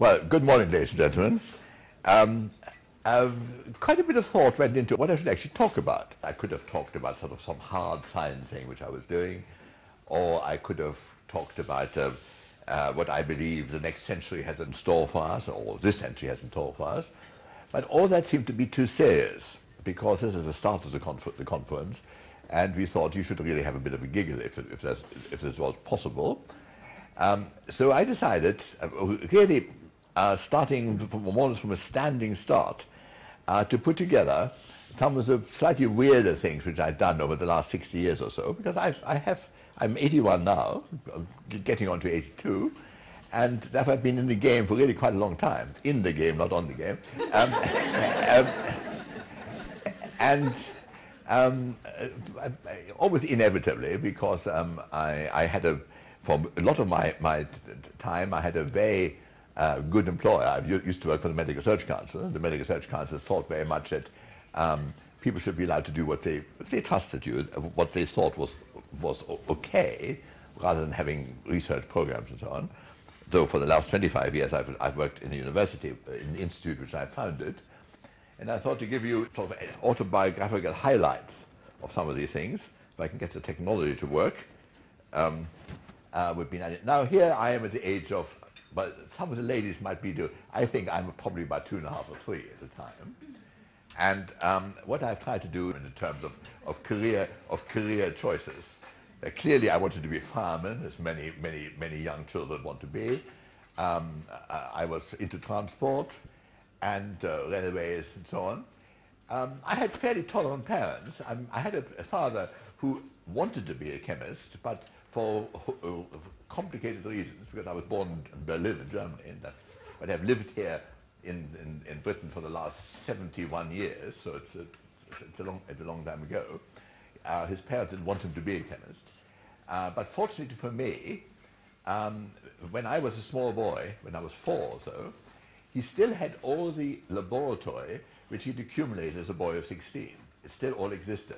Well, good morning, ladies and gentlemen. Quite a bit of thought went into what I should actually talk about. I could have talked about sort of some hard science thing which I was doing, or I could have talked about what I believe the next century has in store for us, or this century has in store for us. But all that seemed to be too serious, because this is the start of the conference, and we thought you should really have a bit of a giggle if this was possible. So I decided, really starting from a standing start, to put together some of the slightly weirder things which I've done over the last 60 years or so, because I'm 81 now, getting on to 82, and therefore I've been in the game for really quite a long time. In the game, not on the game. Almost inevitably, because I had for a lot of my time, I had a very good employer. I used to work for the Medical Research Council. The Medical Research Council thought very much that people should be allowed to do what they trusted you, what they thought was okay, rather than having research programs and so on. Though for the last 25 years, I've worked in the university, in the institute which I founded, and I thought to give you sort of autobiographical highlights of some of these things, if I can get the technology to work. Would be nice. Now here I am at the age of, but some of the ladies might be due. I think I'm probably about 2.5 or 3 at the time. And what I've tried to do in terms of career choices, clearly I wanted to be a fireman, as many young children want to be. I was into transport and railways and so on. I had fairly tolerant parents. I had a father who wanted to be a chemist, but for complicated reasons, because I was born in Berlin, in Germany, but I've lived here in Britain for the last 71 years, so it's a long time ago. His parents didn't want him to be a chemist. But fortunately for me, when I was a small boy, when I was 4 or so, he still had all the laboratory which he'd accumulated as a boy of 16. It still all existed.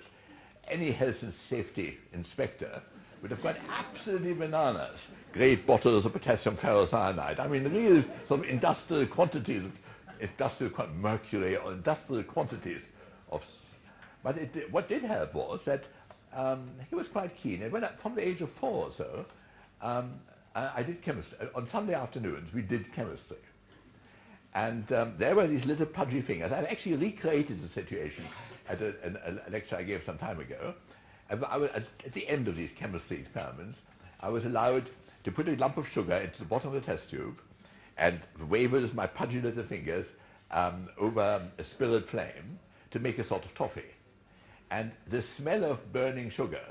Any health and safety inspector would have gone absolutely bananas. Great bottles of potassium ferrocyanide. I mean, real sort of industrial quantities, mercury, or industrial quantities of. But what did help was that he was quite keen. And when from the age of 4 or so, I did chemistry. On Sunday afternoons, we did chemistry. And there were these little pudgy fingers. I've actually recreated the situation at a lecture I gave some time ago. At the end of these chemistry experiments, I was allowed to put a lump of sugar into the bottom of the test tube and wave it with my pudgy little fingers over a spirit flame to make a sort of toffee. And the smell of burning sugar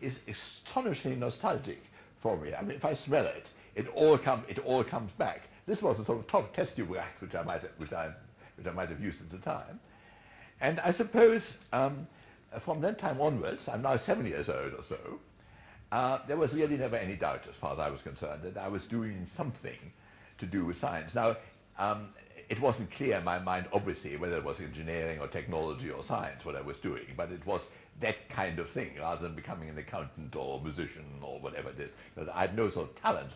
is astonishingly nostalgic for me. I mean, if I smell it, it all comes back. This was the sort of top test tube act which I might have used at the time. And I suppose from that time onwards, I'm now 7 years old or so, there was really never any doubt, as far as I was concerned, that I was doing something to do with science. Now, it wasn't clear in my mind, obviously, whether it was engineering or technology or science, what I was doing, but it was that kind of thing, rather than becoming an accountant or a musician or whatever it is. So I had no sort of talent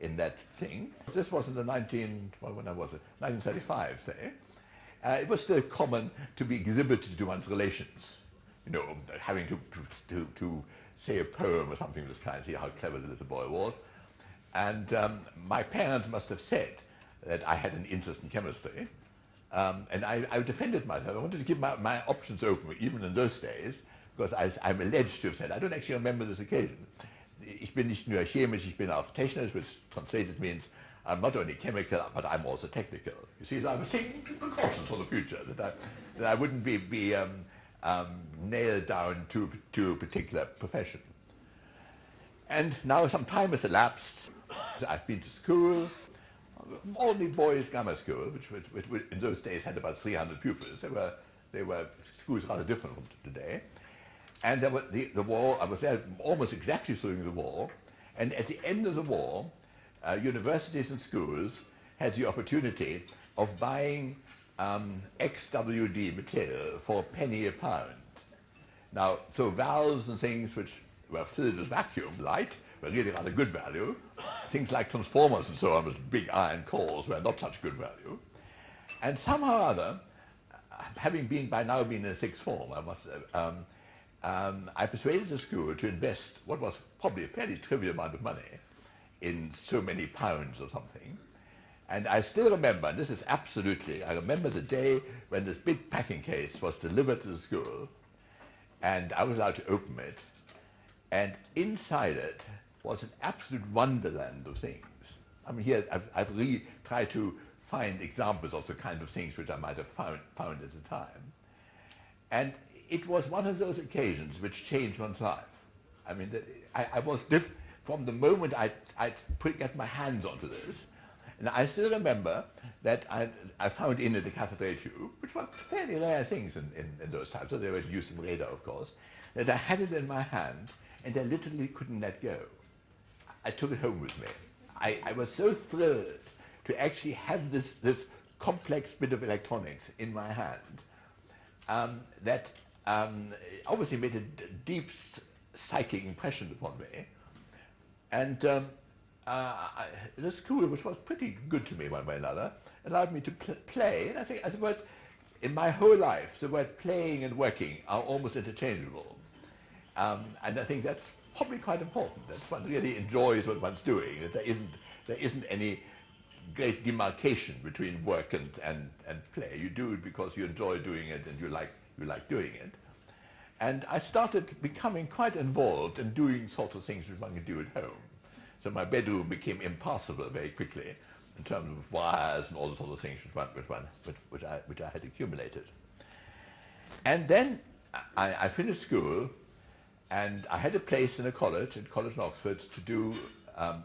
in that thing. This was in the 1935, say. It was still common to be exhibited to one's relations. You know, having to say a poem or something of this kind, see how clever the little boy was. And my parents must have said that I had an interest in chemistry. And I defended myself. I wanted to keep my options open, even in those days, because I'm alleged to have said, I don't actually remember this occasion. Ich bin nicht nur chemisch, ich bin auch technisch, which translated means I'm not only chemical, but I'm also technical. You see, so I was taking precautions for the future, that I wouldn't be nailed down to a particular profession. And now some time has elapsed. So I've been to school, only boys' grammar school, which in those days had about 300 pupils. They were schools rather different from today. And there was the war. I was there almost exactly during the war. And at the end of the war, universities and schools had the opportunity of buying XWD material for a penny a pound. Now, so valves and things which were filled with vacuum light were really rather good value. Things like transformers and so on with big iron cores were not such good value. And somehow or other, having been by now been in sixth form, I persuaded the school to invest what was probably a fairly trivial amount of money in so many pounds or something. And I still remember, and this is absolutely, I remember the day when this big packing case was delivered to the school, and I was allowed to open it, and inside it was an absolute wonderland of things. I mean, here I've really tried to find examples of the kind of things which I might have found at the time. And it was one of those occasions which changed one's life. I mean, I was from the moment I got my hands onto this. And I still remember that I found in it a cathode tube, which were fairly rare things in those times, so they were used in radar, of course, that I had it in my hand, and I literally couldn't let go. I took it home with me. I was so thrilled to actually have this complex bit of electronics in my hand that obviously made a deep psychic impression upon me. And the school, which was pretty good to me one way or another, allowed me to play. And I think, as it were, in my whole life, the word playing and working are almost interchangeable. And I think that's probably quite important, that one really enjoys what one's doing, that there isn't any great demarcation between work and play. You do it because you enjoy doing it and you like doing it. And I started becoming quite involved in doing sorts of things which one can do at home. So my bedroom became impassable very quickly in terms of wires and all the sort of things which I had accumulated. And then I finished school, and I had a place in a college, in Oxford, to do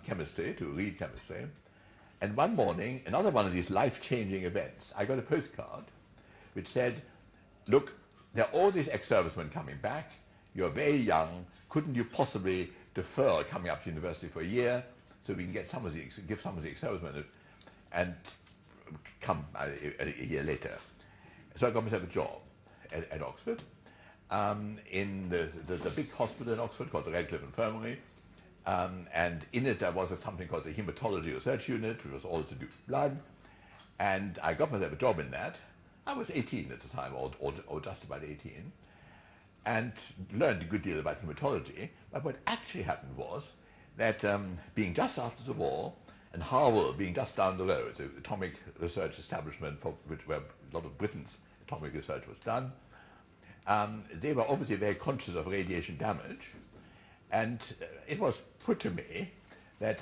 chemistry, to read chemistry. And one morning, another one of these life-changing events, I got a postcard which said, look, there are all these ex-servicemen coming back, you're very young, couldn't you possibly defer coming up to university for a year so we can get some of the, give some of the ex-servicemen and come a year later. So I got myself a job at Oxford, in the big hospital in Oxford called the Radcliffe Infirmary. And in it there was something called the Hematology Research Unit, which was all to do with blood. And I got myself a job in that. I was 18 at the time, or just about 18, and learned a good deal about hematology. But what actually happened was that being just after the war, and Harwell being just down the road, the atomic research establishment for which where a lot of Britain's atomic research was done, they were obviously very conscious of radiation damage. And it was put to me that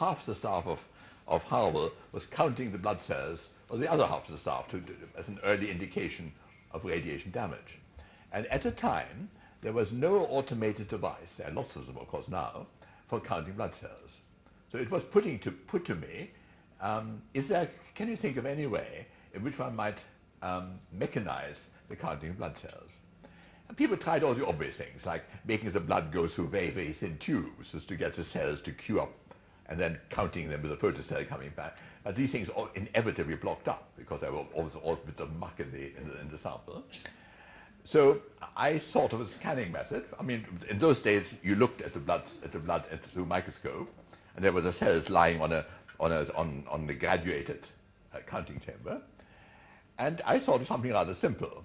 half the staff of Harwell was counting the blood cells of the other half of the staff as an early indication of radiation damage. And at the time, there was no automated device, there are lots of them of course now, for counting blood cells. So it was put to me, can you think of any way in which one might mechanize the counting of blood cells? People tried all the obvious things, like making the blood go through very, very thin tubes just to get the cells to queue up and then counting them with a photocell coming back. But these things all inevitably blocked up because there were all bits of muck in the sample. So I thought of a scanning method. I mean, in those days, you looked at the blood through microscope, and there were the cells lying on the graduated counting chamber. And I thought of something rather simple.